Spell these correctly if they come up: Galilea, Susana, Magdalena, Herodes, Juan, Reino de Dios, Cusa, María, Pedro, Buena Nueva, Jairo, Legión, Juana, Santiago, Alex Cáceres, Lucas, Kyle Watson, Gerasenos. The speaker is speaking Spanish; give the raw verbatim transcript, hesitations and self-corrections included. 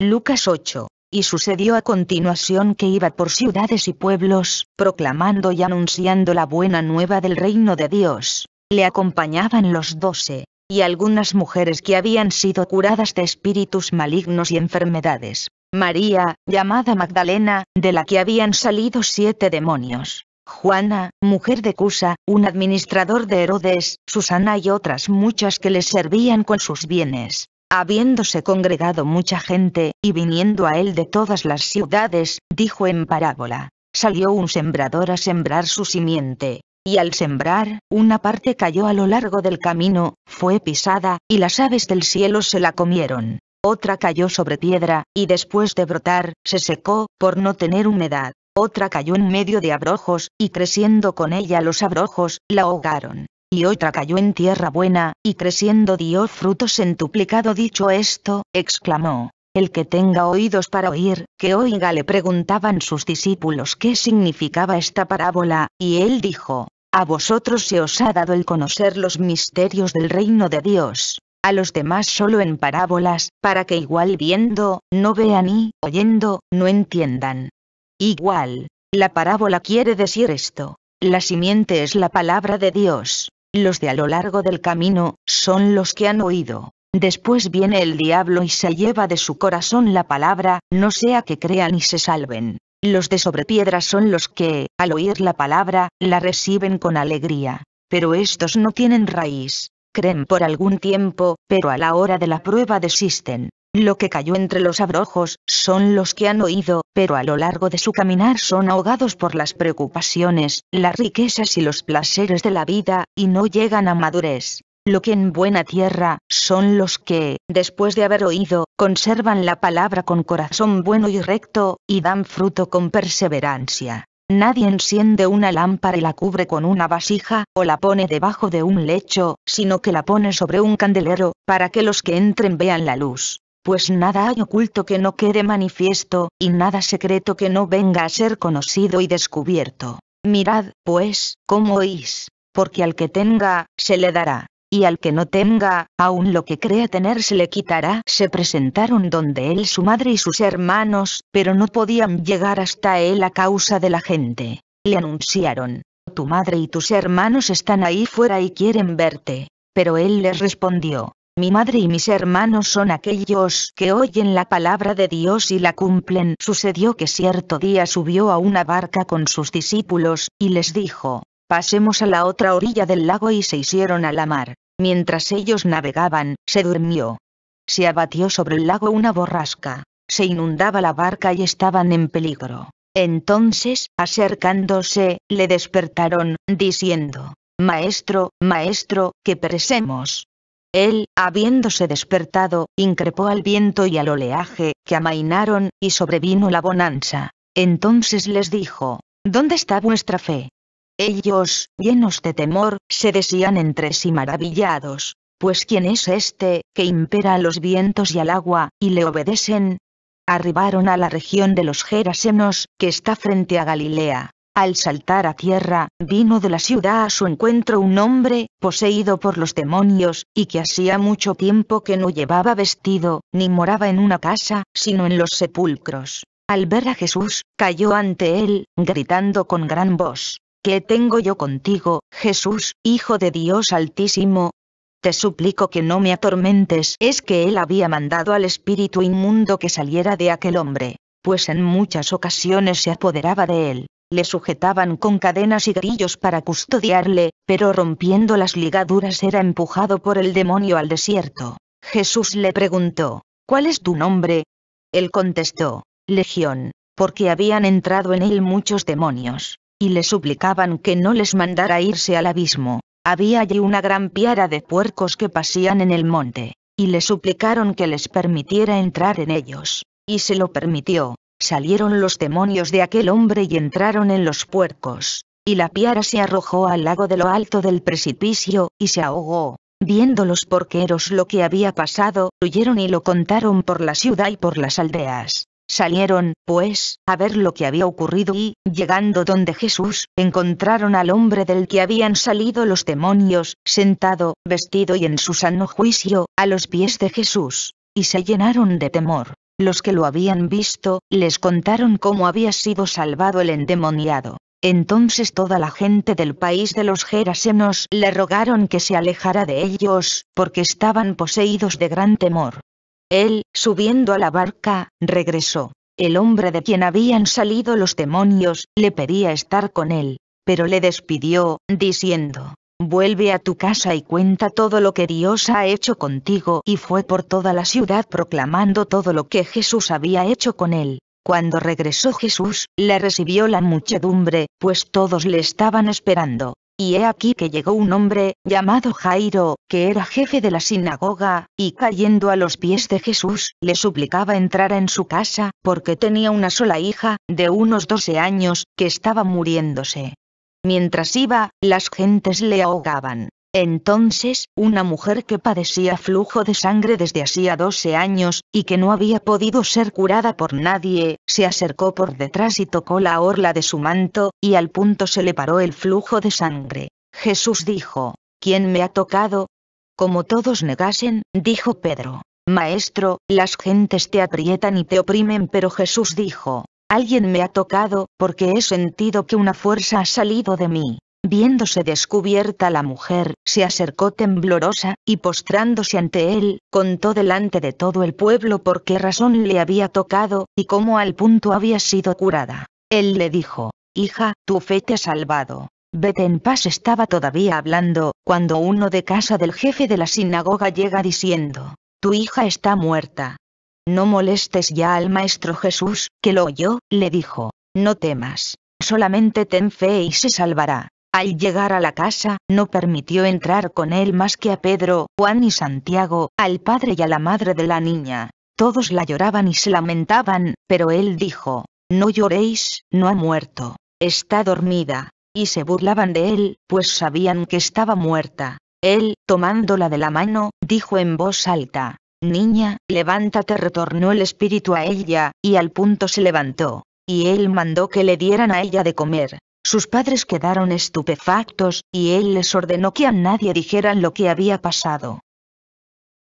Lucas ocho. Y sucedió a continuación que iba por ciudades y pueblos, proclamando y anunciando la buena nueva del reino de Dios. Le acompañaban los doce, y algunas mujeres que habían sido curadas de espíritus malignos y enfermedades. María, llamada Magdalena, de la que habían salido siete demonios. Juana, mujer de Cusa, un administrador de Herodes, Susana y otras muchas que les servían con sus bienes. Habiéndose congregado mucha gente, y viniendo a él de todas las ciudades, dijo en parábola: salió un sembrador a sembrar su simiente, y al sembrar, una parte cayó a lo largo del camino, fue pisada, y las aves del cielo se la comieron. Otra cayó sobre piedra, y después de brotar, se secó, por no tener humedad. Otra cayó en medio de abrojos, y creciendo con ella los abrojos, la ahogaron. Y otra cayó en tierra buena, y creciendo dio fruto centuplicado. Dicho esto, exclamó: el que tenga oídos para oír, que oiga. Le preguntaban sus discípulos qué significaba esta parábola, y él dijo: a vosotros se os ha dado el conocer los misterios del reino de Dios, a los demás solo en parábolas, para que igual viendo, no vean y, oyendo, no entiendan. Igual, la parábola quiere decir esto: la simiente es la palabra de Dios. Los de a lo largo del camino, son los que han oído. Después viene el diablo y se lleva de su corazón la palabra, no sea que crean y se salven. Los de sobre piedra son los que, al oír la palabra, la reciben con alegría. Pero estos no tienen raíz. Creen por algún tiempo, pero a la hora de la prueba desisten. Lo que cayó entre los abrojos, son los que han oído, pero a lo largo de su caminar son ahogados por las preocupaciones, las riquezas y los placeres de la vida, y no llegan a madurez. Lo que en buena tierra, son los que, después de haber oído, conservan la palabra con corazón bueno y recto, y dan fruto con perseverancia. Nadie enciende una lámpara y la cubre con una vasija, o la pone debajo de un lecho, sino que la pone sobre un candelero, para que los que entren vean la luz. Pues nada hay oculto que no quede manifiesto, y nada secreto que no venga a ser conocido y descubierto. Mirad, pues, cómo oís, porque al que tenga, se le dará. Y al que no tenga, aun lo que crea tener se le quitará. Se presentaron donde él su madre y sus hermanos, pero no podían llegar hasta él a causa de la gente. Le anunciaron: tu madre y tus hermanos están ahí fuera y quieren verte. Pero él les respondió: mi madre y mis hermanos son aquellos que oyen la palabra de Dios y la cumplen. Sucedió que cierto día subió a una barca con sus discípulos, y les dijo: pasemos a la otra orilla del lago, y se hicieron a la mar. Mientras ellos navegaban, se durmió. Se abatió sobre el lago una borrasca. Se inundaba la barca y estaban en peligro. Entonces, acercándose, le despertaron, diciendo: Maestro, maestro, que perecemos. Él, habiéndose despertado, increpó al viento y al oleaje, que amainaron, y sobrevino la bonanza. Entonces les dijo: ¿dónde está vuestra fe? Ellos, llenos de temor, se decían entre sí maravillados: pues ¿quién es este, que impera a los vientos y al agua, y le obedecen? Arribaron a la región de los Gerasenos, que está frente a Galilea. Al saltar a tierra, vino de la ciudad a su encuentro un hombre, poseído por los demonios, y que hacía mucho tiempo que no llevaba vestido, ni moraba en una casa, sino en los sepulcros. Al ver a Jesús, cayó ante él, gritando con gran voz: ¿qué tengo yo contigo, Jesús, Hijo de Dios Altísimo? Te suplico que no me atormentes. Es que él había mandado al espíritu inmundo que saliera de aquel hombre, pues en muchas ocasiones se apoderaba de él. Le sujetaban con cadenas y grillos para custodiarle, pero rompiendo las ligaduras era empujado por el demonio al desierto. Jesús le preguntó: ¿cuál es tu nombre? Él contestó: Legión, porque habían entrado en él muchos demonios. Y le suplicaban que no les mandara irse al abismo. Había allí una gran piara de puercos que pasían en el monte, y le suplicaron que les permitiera entrar en ellos, y se lo permitió. Salieron los demonios de aquel hombre y entraron en los puercos, y la piara se arrojó al lago de lo alto del precipicio, y se ahogó. Viendo los porqueros lo que había pasado, huyeron y lo contaron por la ciudad y por las aldeas. Salieron, pues, a ver lo que había ocurrido y, llegando donde Jesús, encontraron al hombre del que habían salido los demonios, sentado, vestido y en su sano juicio, a los pies de Jesús, y se llenaron de temor. Los que lo habían visto, les contaron cómo había sido salvado el endemoniado. Entonces toda la gente del país de los Gerasenos le rogaron que se alejara de ellos, porque estaban poseídos de gran temor. Él, subiendo a la barca, regresó. El hombre de quien habían salido los demonios, le pedía estar con él, pero le despidió, diciendo: «Vuelve a tu casa y cuenta todo lo que Dios ha hecho contigo». Y fue por toda la ciudad proclamando todo lo que Jesús había hecho con él. Cuando regresó Jesús, le recibió la muchedumbre, pues todos le estaban esperando. Y he aquí que llegó un hombre, llamado Jairo, que era jefe de la sinagoga, y cayendo a los pies de Jesús, le suplicaba entrar en su casa, porque tenía una sola hija, de unos doce años, que estaba muriéndose. Mientras iba, las gentes le ahogaban. Entonces, una mujer que padecía flujo de sangre desde hacía doce años, y que no había podido ser curada por nadie, se acercó por detrás y tocó la orla de su manto, y al punto se le paró el flujo de sangre. Jesús dijo: «¿Quién me ha tocado?». Como todos negasen, dijo Pedro: «Maestro, las gentes te aprietan y te oprimen». Pero Jesús dijo: «Alguien me ha tocado, porque he sentido que una fuerza ha salido de mí». Viéndose descubierta la mujer, se acercó temblorosa, y postrándose ante él, contó delante de todo el pueblo por qué razón le había tocado, y cómo al punto había sido curada. Él le dijo: «Hija, tu fe te ha salvado. Vete en paz». Estaba todavía hablando, cuando uno de casa del jefe de la sinagoga llega diciendo: «Tu hija está muerta». «No molestes ya al maestro». Jesús, que lo oyó, le dijo: «No temas, solamente ten fe y se salvará». Al llegar a la casa, no permitió entrar con él más que a Pedro, Juan y Santiago, al padre y a la madre de la niña. Todos la lloraban y se lamentaban, pero él dijo: «No lloréis, no ha muerto, está dormida». Y se burlaban de él, pues sabían que estaba muerta. Él, tomándola de la mano, dijo en voz alta: «Niña, levántate». Retornó el espíritu a ella, y al punto se levantó. Y él mandó que le dieran a ella de comer. Sus padres quedaron estupefactos, y él les ordenó que a nadie dijeran lo que había pasado.